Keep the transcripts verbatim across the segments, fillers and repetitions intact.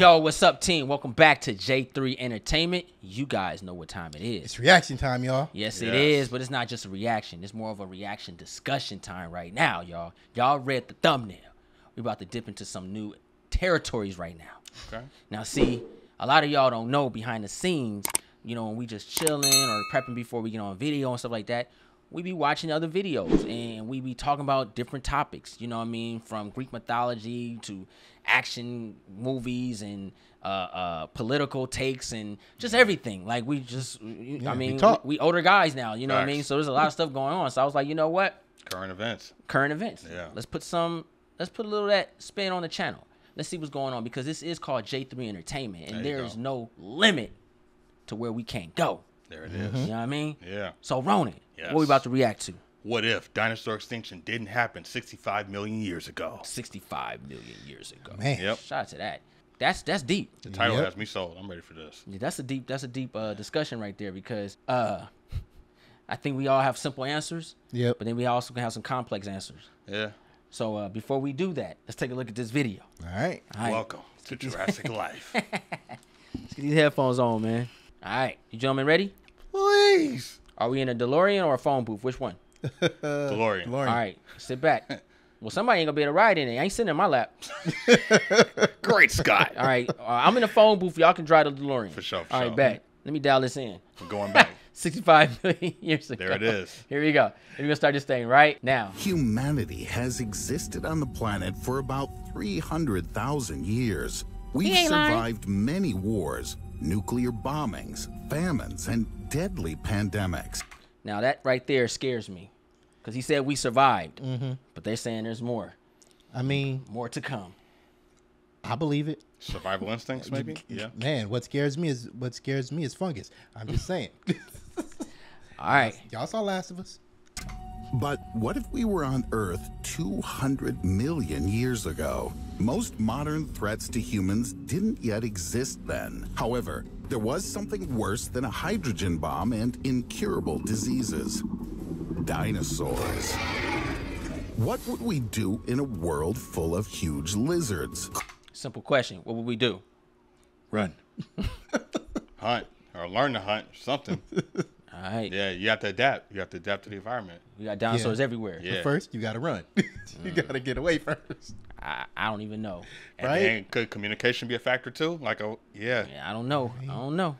Yo, what's up, team? Welcome back to J three Entertainment. You guys know what time it is. It's reaction time, y'all. Yes, yes, it is, but it's not just a reaction. It's more of a reaction discussion time right now, y'all. Y'all read the thumbnail. We're about to dip into some new territories right now. Okay. Now, see, a lot of y'all don't know behind the scenes, you know, when we just chilling or prepping before we get on video and stuff like that, we be watching other videos and we be talking about different topics, you know what I mean? From Greek mythology to action movies and uh, uh, political takes and just everything. Like we just, yeah, I mean, we, we older guys now, you know Facts. What I mean? So there's a lot of stuff going on. So I was like, you know what? Current events. Current events. Yeah. Let's put some, let's put a little of that spin on the channel. Let's see what's going on, because this is called J three Entertainment and there, there is no limit to where we can't go. There it is. Mm-hmm. You know what I mean? Yeah. So Ronan, yes. What are we about to react to? What if dinosaur extinction didn't happen sixty-five million years ago? sixty-five million years ago. Man. Yep. Shout out to that. That's that's deep. The title yep. has me sold. I'm ready for this. Yeah, that's a deep that's a deep uh, discussion right there, because uh, I think we all have simple answers. Yep. But then we also can have some complex answers. Yeah. So uh, before we do that, let's take a look at this video. All right. All right. Welcome to Jurassic Life. Let's get these headphones on, man. All right. You gentlemen ready? Please. Are we in a DeLorean or a phone booth? Which one? DeLorean. DeLorean. All right. Sit back. Well, somebody ain't going to be able to ride in it. I ain't sitting in my lap. Great Scott. All right. Uh, I'm in a phone booth. Y'all can drive the DeLorean. For sure. For All right, sure. back. Let me dial this in. I'm going back. sixty-five million years ago. There it is. Here we go. And we're going to start this thing right now. Humanity has existed on the planet for about three hundred thousand years. We've survived lying. many wars, nuclear bombings, famines, and deadly pandemics. Now that right there scares me, because he said we survived, mm-hmm. but they're saying there's more. I mean, more to come. I believe it. Survival instincts, maybe. Yeah. Man, what scares me is what scares me is fungus. I'm just saying. All right, y'all saw Last of Us. But what if we were on Earth two hundred million years ago? Most modern threats to humans didn't yet exist then. However, there was something worse than a hydrogen bomb and incurable diseases. Dinosaurs. What would we do in a world full of huge lizards? Simple question. What would we do? Run. Hunt, or learn to hunt, something. All right. Yeah, you have to adapt. You have to adapt to the environment. We got dinosaurs yeah. everywhere. Yeah. But first, you got to run. you mm. got to get away first. I, I don't even know. And right? Then, could communication be a factor too? Like, oh, yeah. yeah. I don't know. I don't know.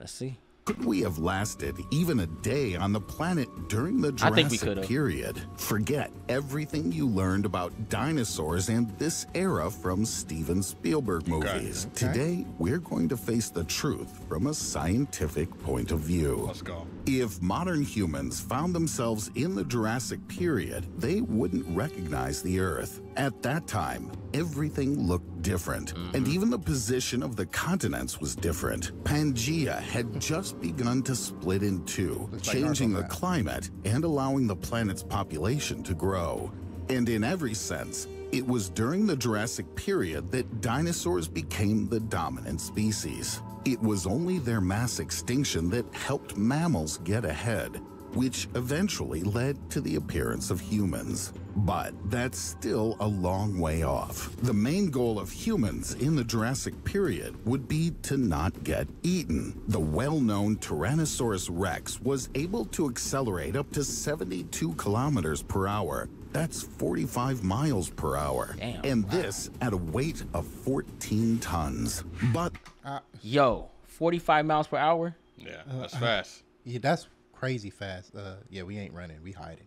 Let's see. Could we have lasted even a day on the planet during the Jurassic I think we could've. period? Forget everything you learned about dinosaurs and this era from Steven Spielberg movies. Okay. Okay. Today, we're going to face the truth from a scientific point of view. Let's go. If modern humans found themselves in the Jurassic period, they wouldn't recognize the Earth. At that time, everything looked different, mm-hmm. and even the position of the continents was different. Pangea had just begun to split in two, Looks changing like the climate and allowing the planet's population to grow. And in every sense, it was during the Jurassic period that dinosaurs became the dominant species. It was only their mass extinction that helped mammals get ahead, which eventually led to the appearance of humans. But that's still a long way off. The main goal of humans in the Jurassic period would be to not get eaten. The well-known Tyrannosaurus Rex was able to accelerate up to seventy-two kilometers per hour. That's forty-five miles per hour. Damn, and wow. this at a weight of fourteen tons. But uh, yo, forty-five miles per hour? Yeah, that's uh, fast. Yeah, that's crazy fast. Uh, yeah, we ain't running. We hiding.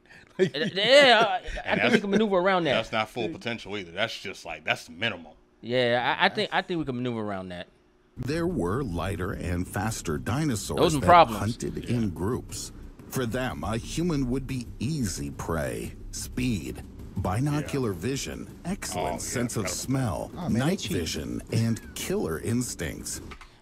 yeah, I, I think we can maneuver around that. That's not full potential either. That's just like, that's the minimum. Yeah, I, I think I think we can maneuver around that. There were lighter and faster dinosaurs Those that problems. hunted yeah. in groups. For them, a human would be easy prey. Speed, binocular yeah. vision, excellent oh, yeah, sense of smell, oh, man, night vision, and killer instincts.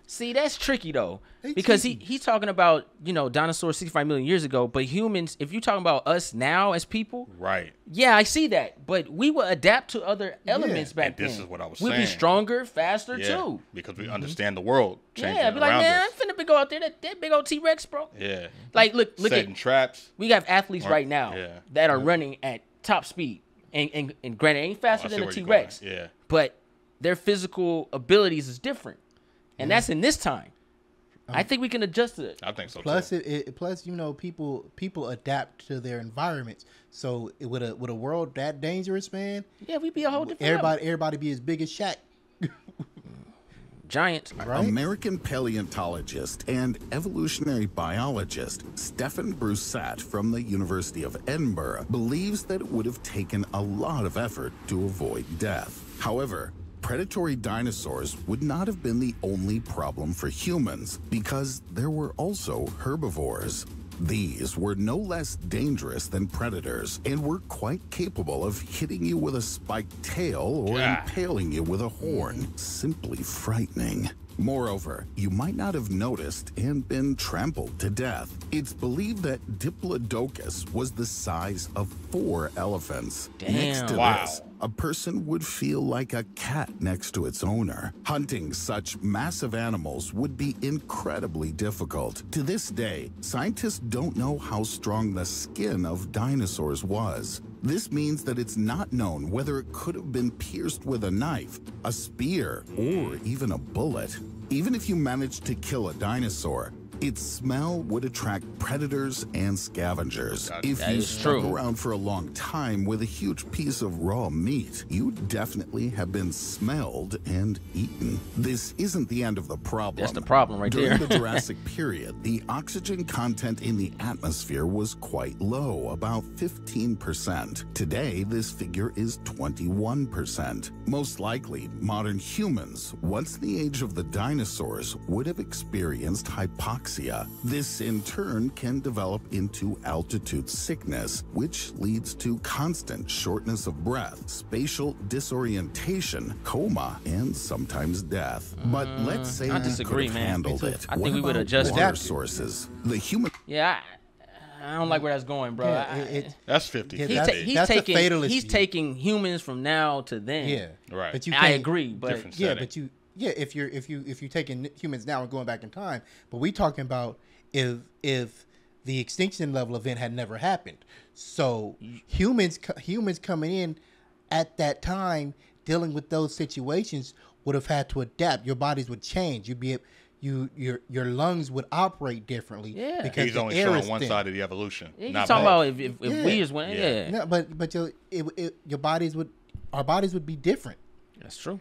See, that's tricky, though, because he, he's talking about, you know, dinosaurs sixty-five million years ago, but humans, if you're talking about us now as people. Right. Yeah, I see that. But we will adapt to other elements yeah. back and this then. This is what I was We'd saying. We'd be stronger, faster, yeah, too. Because we mm-hmm. understand the world. Yeah, be like, man, I'm finna go out there. That, that big old T-Rex, bro. Yeah. Like, look, look Setting at traps. We have athletes or, right now yeah. that are yeah. running at top speed. And, and, and granted, it ain't faster oh, than a T-Rex. Yeah. But their physical abilities is different. And mm-hmm. that's in this time. Um, I think we can adjust to it. I think so. Plus, too. It, it plus you know people people adapt to their environments. So it, with a with a world that dangerous, man. Yeah, we'd be a whole different. Everybody level. everybody be as big as Shaq. Giant. Right? American paleontologist and evolutionary biologist Stephen Brusat from the University of Edinburgh believes that it would have taken a lot of effort to avoid death. However, predatory dinosaurs would not have been the only problem for humans because there were also herbivores. These were no less dangerous than predators and were quite capable of hitting you with a spiked tail or ah. impaling you with a horn. Simply frightening. Moreover, you might not have noticed and been trampled to death. It's believed that Diplodocus was the size of four elephants. Damn, Next to wow. this, a person would feel like a cat next to its owner. Hunting such massive animals would be incredibly difficult. To this day, scientists don't know how strong the skin of dinosaurs was. This means that it's not known whether it could have been pierced with a knife, a spear, or even a bullet. Even if you managed to kill a dinosaur, its smell would attract predators and scavengers. That, if that you stuck true. around for a long time with a huge piece of raw meat, you'd definitely have been smelled and eaten. This isn't the end of the problem. That's the problem right During there. During the Jurassic period, the oxygen content in the atmosphere was quite low, about fifteen percent. Today, this figure is twenty-one percent. Most likely, modern humans, once the age of the dinosaurs, would have experienced hypoxia. This, in turn, can develop into altitude sickness, which leads to constant shortness of breath, spatial disorientation, coma, and sometimes death. Mm, but let's say I disagree, we could have man. handled it. I what think we would adjust water that. sources. The human. Yeah, I, I don't like where that's going, bro. Yeah, I, it, it, that's fifty. Yeah, that's, he's ta he's that's taking. Fatalist he's view. taking humans from now to then. Yeah, right. But you I agree, but yeah, but you. Yeah, if you're if you if you're taking humans now and going back in time, but we talking about if if the extinction level event had never happened, so humans humans coming in at that time dealing with those situations would have had to adapt. Your bodies would change. You'd be you your your lungs would operate differently. Yeah, because he's only showing one side of the evolution. He's talking about if if, if yeah. we just went. Yeah, yeah. No, but but your it, it, your bodies would our bodies would be different. That's true.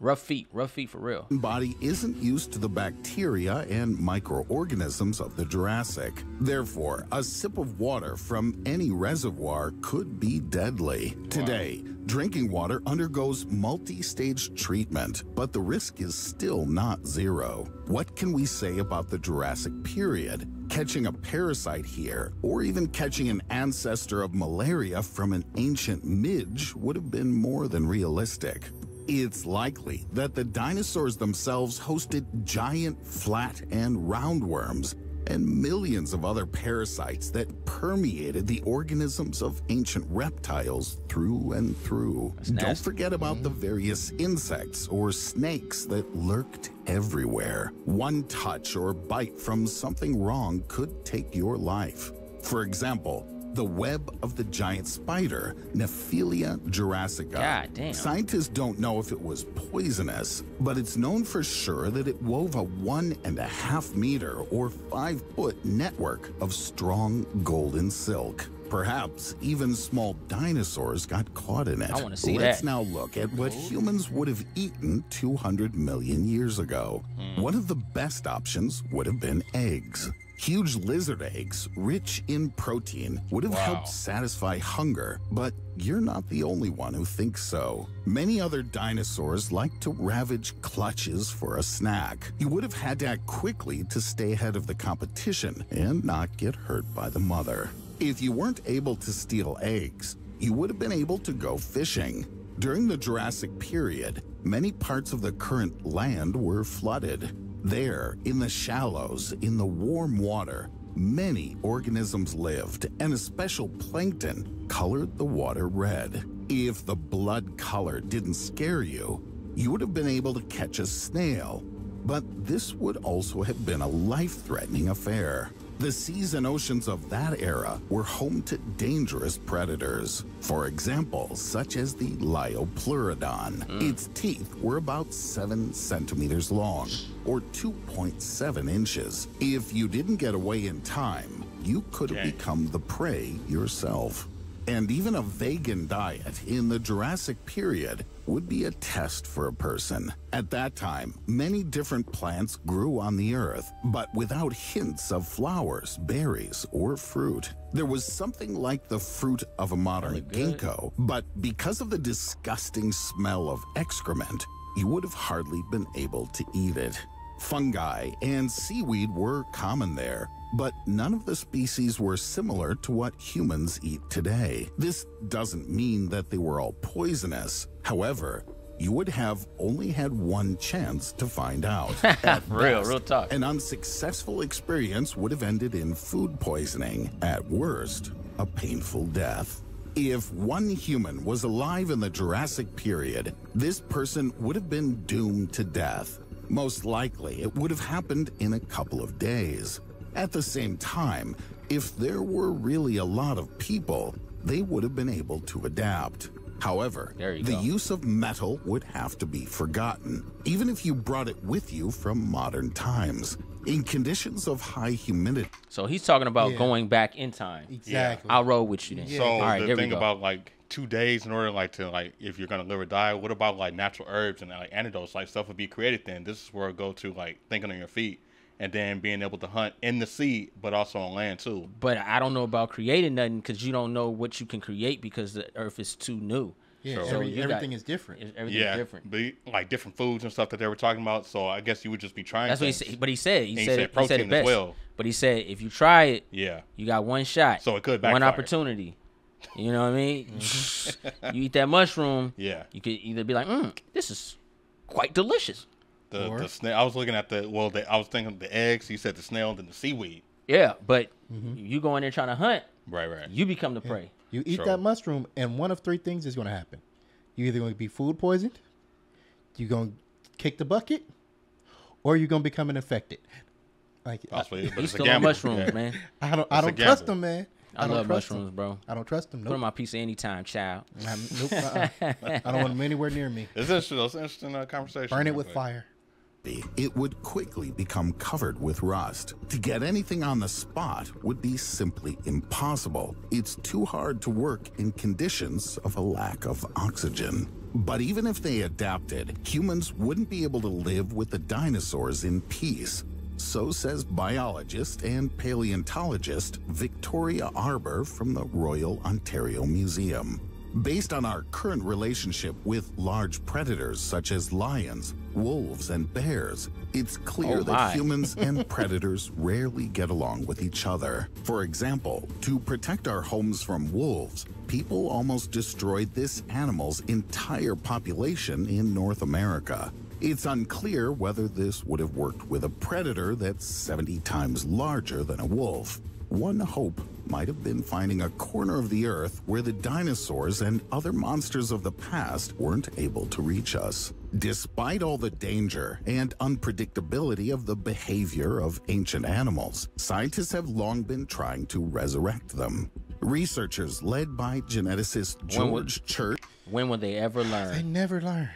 Rough feet, rough feet for real. Body isn't used to the bacteria and microorganisms of the Jurassic. Therefore, a sip of water from any reservoir could be deadly. Wow. Today, drinking water undergoes multi-stage treatment, but the risk is still not zero. What can we say about the Jurassic period? Catching a parasite here, or even catching an ancestor of malaria from an ancient midge would have been more than realistic. It's likely that the dinosaurs themselves hosted giant flat and roundworms and millions of other parasites that permeated the organisms of ancient reptiles through and through. Don't forget about the various insects or snakes that lurked everywhere. One touch or bite from something wrong could take your life. For example, the web of the giant spider, Nephilia Jurassica. God damn. Scientists don't know if it was poisonous, but it's known for sure that it wove a one and a half meter or five foot network of strong golden silk. Perhaps even small dinosaurs got caught in it. I want to see Let's that. Let's now look at what humans would have eaten two hundred million years ago. Hmm. One of the best options would have been eggs. Huge lizard eggs, rich in protein, would have wow. helped satisfy hunger, but you're not the only one who thinks so. Many other dinosaurs like to ravage clutches for a snack. You would have had to act quickly to stay ahead of the competition and not get hurt by the mother. If you weren't able to steal eggs, you would have been able to go fishing. During the Jurassic period, many parts of the current land were flooded. There, in the shallows, in the warm water, many organisms lived, and a special plankton colored the water red. If the blood color didn't scare you, you would have been able to catch a snail, but this would also have been a life-threatening affair. The seas and oceans of that era were home to dangerous predators. For example, such as the Liopleurodon. Mm. Its teeth were about seven centimeters long, or two point seven inches. If you didn't get away in time, you could have okay. become the prey yourself. And even a vegan diet in the Jurassic period would be a test for a person. At that time, many different plants grew on the earth, but without hints of flowers, berries, or fruit. There was something like the fruit of a modern ginkgo, but because of the disgusting smell of excrement, you would have hardly been able to eat it. Fungi and seaweed were common there, but none of the species were similar to what humans eat today. This doesn't mean that they were all poisonous. However, you would have only had one chance to find out. At real, best, real talk. An unsuccessful experience would have ended in food poisoning. At worst, a painful death. If one human was alive in the Jurassic period, this person would have been doomed to death. Most likely, it would have happened in a couple of days. At the same time, if there were really a lot of people, they would have been able to adapt. However, the go. use of metal would have to be forgotten, even if you brought it with you from modern times. In conditions of high humidity. So he's talking about yeah. going back in time. Exactly. Yeah. I'll roll with you then. Yeah. So All right, the thing about like two days in order like to like if you're gonna live or die, what about like natural herbs and like antidotes? Like stuff would be created then. This is where I go to like thinking on your feet. And then being able to hunt in the sea, but also on land, too. But I don't know about creating nothing because you don't know what you can create because the earth is too new. Yeah, so every, everything got, is different. Everything yeah, is different. But he, like different foods and stuff that they were talking about. So I guess you would just be trying That's things. What he said. But he said, he, said, he, said, it, protein he said it best. As well. But he said, if you try it, yeah. you got one shot. So it could backfire. One opportunity. You know what I mean? Mm-hmm. You eat that mushroom. Yeah. You could either be like, mm, this is quite delicious. The, the snail. I was looking at the well. The, I was thinking the eggs. You said the snail and the seaweed. Yeah, but mm-hmm. you go in there trying to hunt. Right, right. You become the prey. Yeah. You eat True. that mushroom, and one of three things is going to happen. You either going to be food poisoned, you are going to kick the bucket, or you are going to become infected. Like possibly, I, but it's still a mushroom, yeah. man. I don't. It's I don't trust them, man. I, I love mushrooms, him. bro. I don't trust them. Nope. Put on my pizza anytime, child. I'm, nope. Uh-uh. I don't want them anywhere near me. It's interesting. It's interesting uh, conversation. Burn it with fire. It would quickly become covered with rust. To get anything on the spot would be simply impossible. It's too hard to work in conditions of a lack of oxygen. But even if they adapted, humans wouldn't be able to live with the dinosaurs in peace. So says biologist and paleontologist Victoria Arbour from the Royal Ontario Museum. Based on our current relationship with large predators such as lions, wolves, and bears, it's clear oh that humans and predators rarely get along with each other. For example, to protect our homes from wolves, people almost destroyed this animal's entire population in North America. It's unclear whether this would have worked with a predator that's seventy times larger than a wolf. One hope might have been finding a corner of the earth where the dinosaurs and other monsters of the past weren't able to reach us. Despite all the danger and unpredictability of the behavior of ancient animals, scientists have long been trying to resurrect them. Researchers led by geneticist George Church. When will they ever learn? They never learn.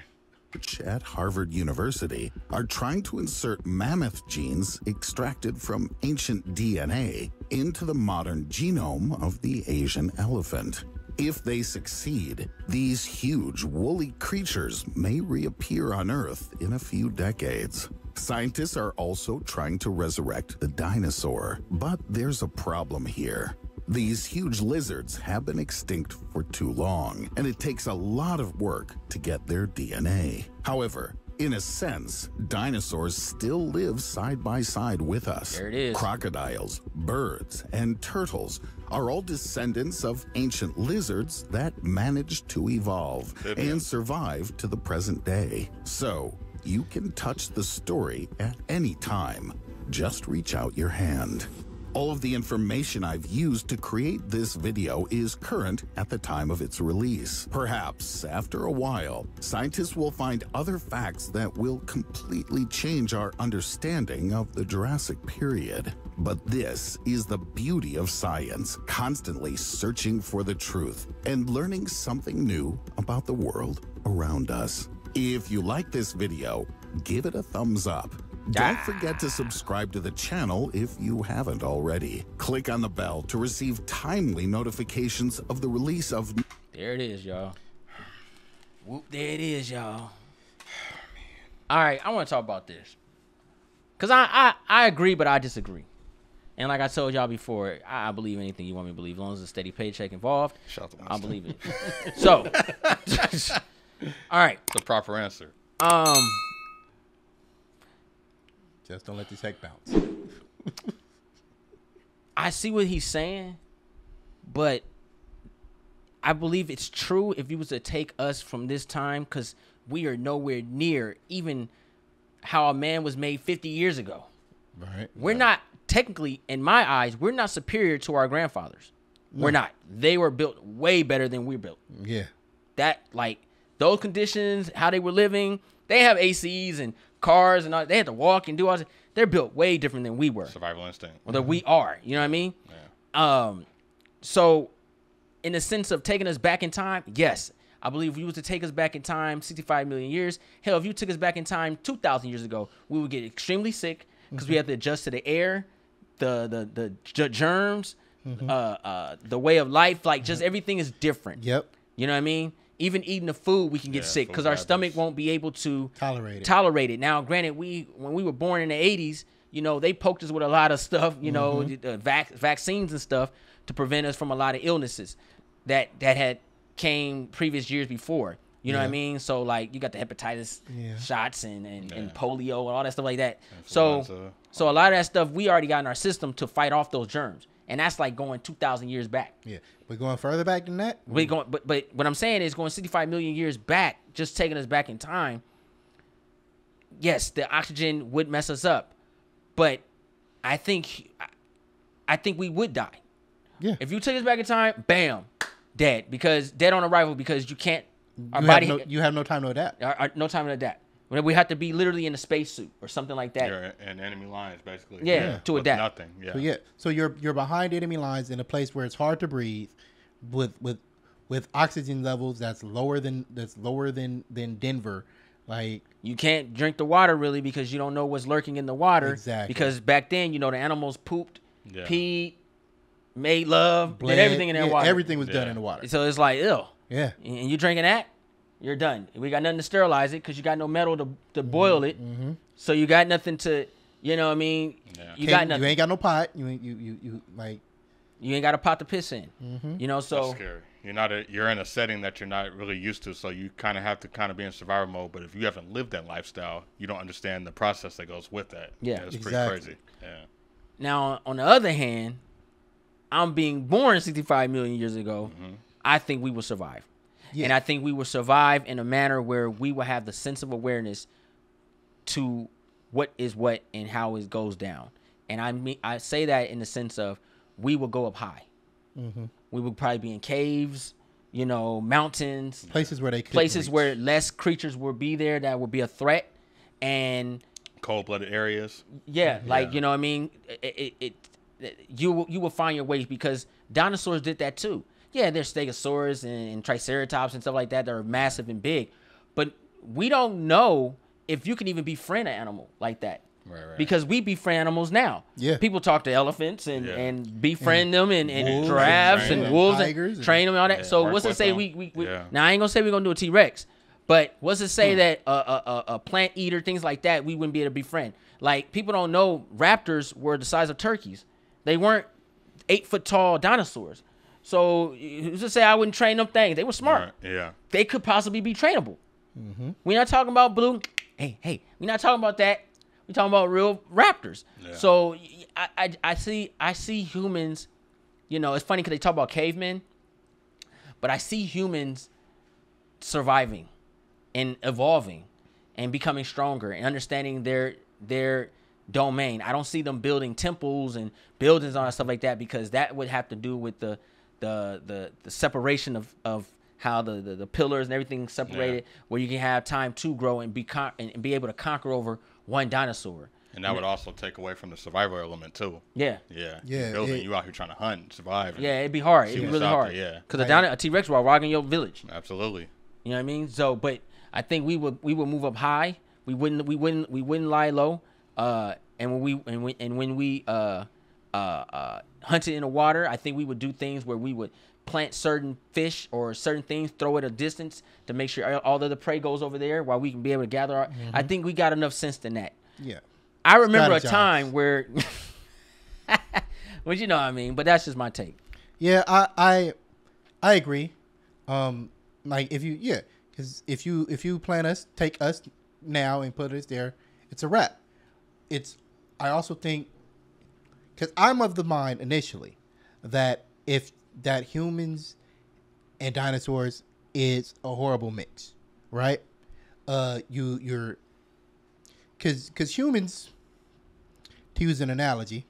At Harvard University are trying to insert mammoth genes extracted from ancient D N A into the modern genome of the Asian elephant. If they succeed, these huge woolly creatures may reappear on Earth in a few decades. Scientists are also trying to resurrect the dinosaur, but there's a problem here. These huge lizards have been extinct for too long, and it takes a lot of work to get their D N A. However, in a sense, dinosaurs still live side by side with us. There it is. Crocodiles, birds, and turtles are all descendants of ancient lizards that managed to evolve and survive to the present day. So, you can touch the story at any time. Just reach out your hand. All of the information I've used to create this video is current at the time of its release. Perhaps, after a while, scientists will find other facts that will completely change our understanding of the Jurassic period. But this is the beauty of science, constantly searching for the truth and learning something new about the world around us. If you like this video, give it a thumbs up. Don't forget to subscribe to the channel if you haven't already. Click on the bell to receive timely notifications of the release of... There it is, y'all. Whoop, there it is, y'all. All right, I want to talk about this. Because I, I, I agree, but I disagree. And like I told y'all before, I, I believe anything you want me to believe. As long as there's a steady paycheck involved, I believe it. So, all right. The proper answer. Um... Just don't let this heck bounce. I see what he's saying, but I believe it's true if you was to take us from this time, because we are nowhere near even how a man was made fifty years ago. Right. We're right. not technically, in my eyes, we're not superior to our grandfathers. No. We're not. They were built way better than we built. Yeah. That, like, those conditions, how they were living, they have A Cs and cars and all, they had to walk and do all this. They're built way different than we were. Survival instinct. Well, that we are. You know what I mean? Yeah. Um, so, in the sense of taking us back in time, yes, I believe if you was to take us back in time sixty-five million years, hell, if you took us back in time two thousand years ago, we would get extremely sick because mm-hmm. we have to adjust to the air, the the the germs, mm-hmm. uh, uh, the way of life. Like, mm-hmm. just everything is different. Yep. You know what I mean? Even eating the food, we can get yeah, sick because our stomach won't be able to tolerate it. Tolerate it. Now, granted, we when we were born in the eighties, you know, they poked us with a lot of stuff, you mm-hmm. know, uh, vac vaccines and stuff to prevent us from a lot of illnesses that that had came previous years before. You know yeah. what I mean? So, like, you got the hepatitis yeah. shots and and, yeah. and polio and all that stuff like that. Influenza. So, so a lot of that stuff we already got in our system to fight off those germs. And that's like going two thousand years back. Yeah. We're going further back than that? We're going, but, but what I'm saying is going sixty-five million years back, just taking us back in time, yes, the oxygen would mess us up. But I think I think we would die. Yeah. If you took us back in time, bam, dead. Because dead on arrival because you can't. Our you, body, have no, you have no time to adapt. Our, our, no time to adapt. We have to be literally in a spacesuit or something like that. You're in enemy lines, basically. Yeah, yeah. to with adapt. Nothing. Yeah. So, yeah. so you're you're behind enemy lines in a place where it's hard to breathe, with with with oxygen levels that's lower than that's lower than than Denver. Like, you can't drink the water really because you don't know what's lurking in the water. Exactly. Because back then, you know, the animals pooped, yeah. peed, made love, bled, did everything in that yeah, water. Everything was yeah. done in the water. So it's like, ew. Yeah. And you drinking that? You're done. We got nothing to sterilize it because you got no metal to, to boil it. Mm-hmm. So you got nothing to, you know what I mean? Yeah. You got nothing. You ain't got no pot. You ain't, you, you, you, like. You ain't got a pot to piss in. Mm-hmm. You know, so. That's scary. You're, not a, you're in a setting that you're not really used to. So you kind of have to kind of be in survival mode. But if you haven't lived that lifestyle, you don't understand the process that goes with that. Yeah. It's yeah, exactly. pretty crazy. Yeah. Now, on the other hand, I'm being born sixty-five million years ago. Mm-hmm. I think we will survive. Yeah. And I think we will survive in a manner where we will have the sense of awareness to what is what and how it goes down. And I mean, I say that in the sense of we will go up high. Mm-hmm. We will probably be in caves, you know, mountains, places where they could places reach. where less creatures will be there that will be a threat, and cold-blooded areas. Yeah, like yeah. you know, what I mean, it, it, it you will you will find your ways because dinosaurs did that too. Yeah, there's stegosaurs and, and triceratops and stuff like that that are massive and big. But we don't know if you can even befriend an animal like that. Right, right. Because we befriend animals now. Yeah. People talk to elephants and, yeah. and befriend and them and, and giraffes and, and wolves and, tigers and train them and all that. Yeah, so what's to say we... we, we yeah. Now, I ain't going to say we're going to do a T-Rex. But what's to say hmm. that a, a, a plant eater, things like that, we wouldn't be able to befriend? Like, people don't know raptors were the size of turkeys. They weren't eight-foot-tall dinosaurs. So who's to say I wouldn't train them things? They were smart. Right, yeah. They could possibly be trainable. Mm-hmm. We're not talking about blue. Hey, hey, we're not talking about that. We're talking about real raptors. Yeah. So I, I, I see, I see humans. You know, it's funny because they talk about cavemen, but I see humans surviving and evolving and becoming stronger and understanding their their domain. I don't see them building temples and buildings on and stuff like that, because that would have to do with the the the, the separation of of how the, the the pillars and everything separated, yeah. where you can have time to grow and be con and be able to conquer over one dinosaur. And that and would it, also take away from the survival element too. Yeah. Yeah. Yeah. You're building, it, you out here trying to hunt, and survive. And yeah, it'd be hard. It'd be really hard. There, yeah. Because like, a dino, a T-Rex will rock in your village. Absolutely. You know what I mean? So, but I think we would we would move up high. We wouldn't we wouldn't we wouldn't lie low. Uh, and when we and when and when we uh uh uh hunted in the water, I think we would do things where we would plant certain fish or certain things, throw it a distance to make sure all the other prey goes over there, while we can be able to gather. Our, mm-hmm. I think we got enough sense in that. Yeah. I remember a time where, well, you know what I mean, but that's just my take. Yeah, I I, I agree. Um, like if you, yeah, because if you if you plan us, take us now and put us there, it's a wrap. It's. I also think, because I'm of the mind initially, that if that humans and dinosaurs is a horrible mix, right? Uh, you you're. Because because humans, to use an analogy,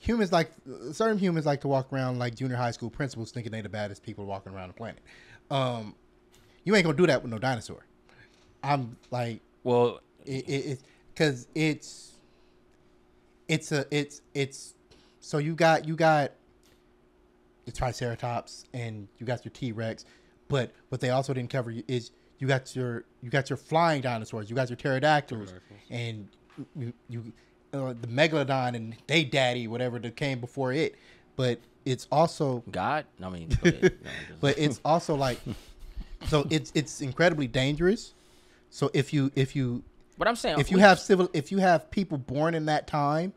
humans like, certain humans like to walk around like junior high school principals thinking they the baddest people walking around the planet. Um, you ain't going to do that with no dinosaur. I'm like, well, it because it, it, it's, it's a, it's, it's, so you got, you got the Triceratops and you got your T-Rex, but what they also didn't cover is, You got your you got your flying dinosaurs. You got your pterodactyls, pterodactyls. and you, you uh, the megalodon and they daddy whatever that came before it. But it's also God. I mean, but, no, but it's also like, so it's it's incredibly dangerous. So if you if you but I'm saying if you have civil if you have people born in that time,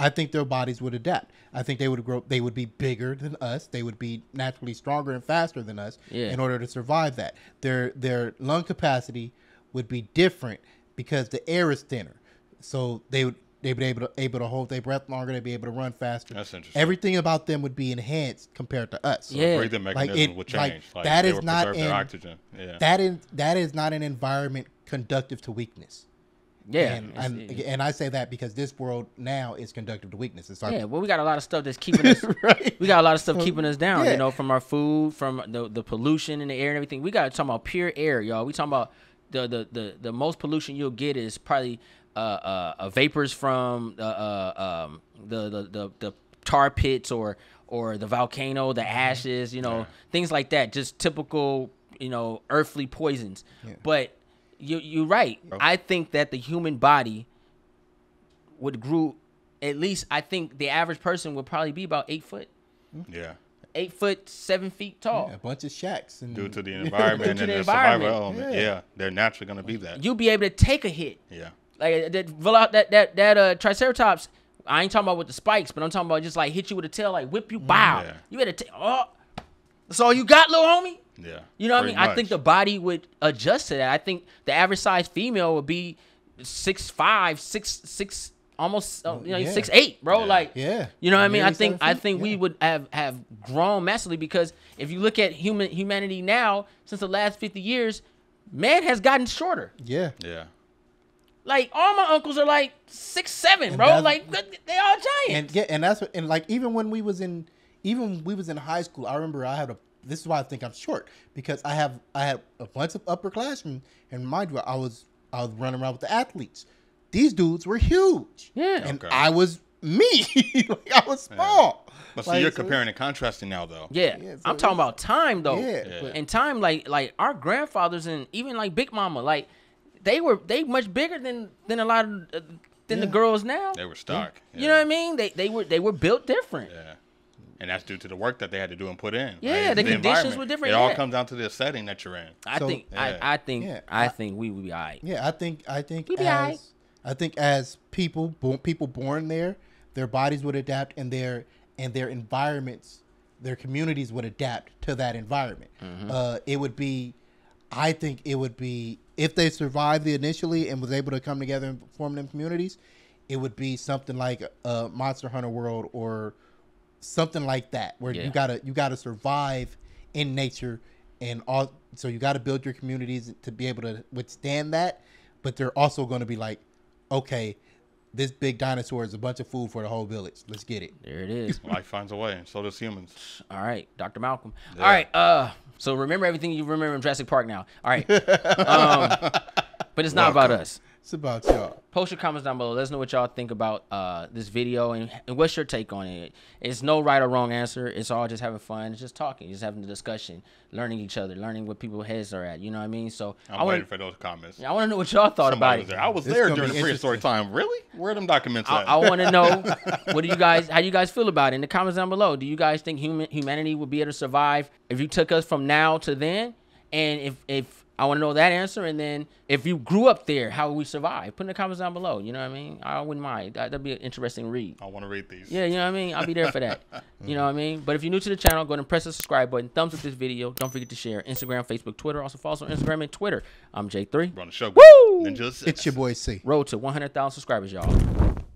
I think their bodies would adapt. I think they would grow. They would be bigger than us. They would be naturally stronger and faster than us yeah. in order to survive that. Their their lung capacity would be different because the air is thinner, so they would they would be able to able to hold their breath longer. They'd be able to run faster. That's interesting. Everything about them would be enhanced compared to us. So yeah, the breathing mechanism like it, would change. Like like that they is would not in, their oxygen. Yeah. That is that is not an environment conductive to weakness. Yeah, and, it's, and, it's, and I say that because this world now is conductive to weaknesses. So yeah, well, we got a lot of stuff that's keeping us. right? We got a lot of stuff keeping us down. Yeah. You know, from our food, from the the pollution in the air and everything. We got to talk about pure air, y'all. We talking about the the the the most pollution you'll get is probably uh, uh, uh vapors from uh, uh um the, the the the tar pits or or the volcano, the ashes. You know, yeah. things like that. Just typical, you know, earthly poisons, yeah. but. You, you're right. Okay. I think that the human body would grow, at least I think the average person would probably be about eight foot. Yeah. Eight foot, seven feet tall. Yeah, a bunch of shacks. And due to the environment and, and the, the environment. survival element. Yeah. yeah. They're naturally going to be that. You'll be able to take a hit. Yeah. Like that that, that, that uh, Triceratops, I ain't talking about with the spikes, but I'm talking about just like hit you with a tail, like whip you, bow. Yeah. You better take, oh, that's all you got, little homie? Yeah. You know what I mean? Much. I think the body would adjust to that. I think the average size female would be six five, six six almost oh, you know, yeah. six eight, bro. Yeah. Like yeah. you know what I mean? I think I think yeah. we would have, have grown massively, because if you look at human humanity now, since the last fifty years, man has gotten shorter. Yeah. Yeah. Like all my uncles are like six seven, and bro. Like they all giants. And yeah, and that's what, and like even when we was in even when we was in high school, I remember I had a this is why I think I'm short, because I have I had a bunch of upperclassmen, and mind you, I was I was running around with the athletes. These dudes were huge, yeah, and okay. I was me, like I was small. Yeah. But so like, you're so comparing and contrasting now, though. Yeah, yeah so I'm talking about time though, yeah. Yeah. and time like like our grandfathers and even like Big Mama, like they were they much bigger than than a lot of uh, than yeah. the girls now. They were stock. Yeah. You know what I mean? They they were they were built different. Yeah. And that's due to the work that they had to do and put in. Yeah, right? the, the conditions were different. It yeah. all comes down to the setting that you're in. I so, think, yeah. I, I think, yeah. I think we would be all right. Yeah, I think, I think, as, right. I think as people, bo people born there, their bodies would adapt, and their and their environments, their communities would adapt to that environment. Mm-hmm. uh, it would be, I think, it would be if they survived the initially and was able to come together and form them communities, it would be something like a, a Monster Hunter World or. Something like that, where yeah. you gotta you gotta survive in nature, and all. So you gotta build your communities to be able to withstand that. But they're also going to be like, okay, this big dinosaur is a bunch of food for the whole village. Let's get it. There it is. Life finds a way, and so does humans. All right, Doctor Malcolm. Yeah. All right. Uh, so remember everything you remember in Jurassic Park now. All right. um, but it's not Welcome. about us. It's about y'all. Post your comments down below. Let us know what y'all think about uh, this video and, and what's your take on it. It's no right or wrong answer. It's all just having fun. It's just talking. Just having a discussion. Learning each other. Learning what people's heads are at. You know what I mean? So I'm I wanna, waiting for those comments. I want to know what y'all thought Somebody about it. There. I was it's there during the prehistoric time. Really? Where are them documents I, at? I want to know what do you guys, how you guys feel about it in the comments down below. Do you guys think human humanity would be able to survive if you took us from now to then? And if if I want to know that answer. And then if you grew up there, how would we survive? Put in the comments down below. You know what I mean? I wouldn't mind. That, that'd be an interesting read. I want to read these. Yeah, you know what I mean? I'll be there for that. You know what I mean? But if you're new to the channel, go ahead and press the subscribe button. Thumbs up this video. Don't forget to share. Instagram, Facebook, Twitter. Also follow us on Instagram and Twitter. I'm J three. We're on the show. Woo! Ninja It's your boy C. Road to one hundred thousand subscribers, y'all.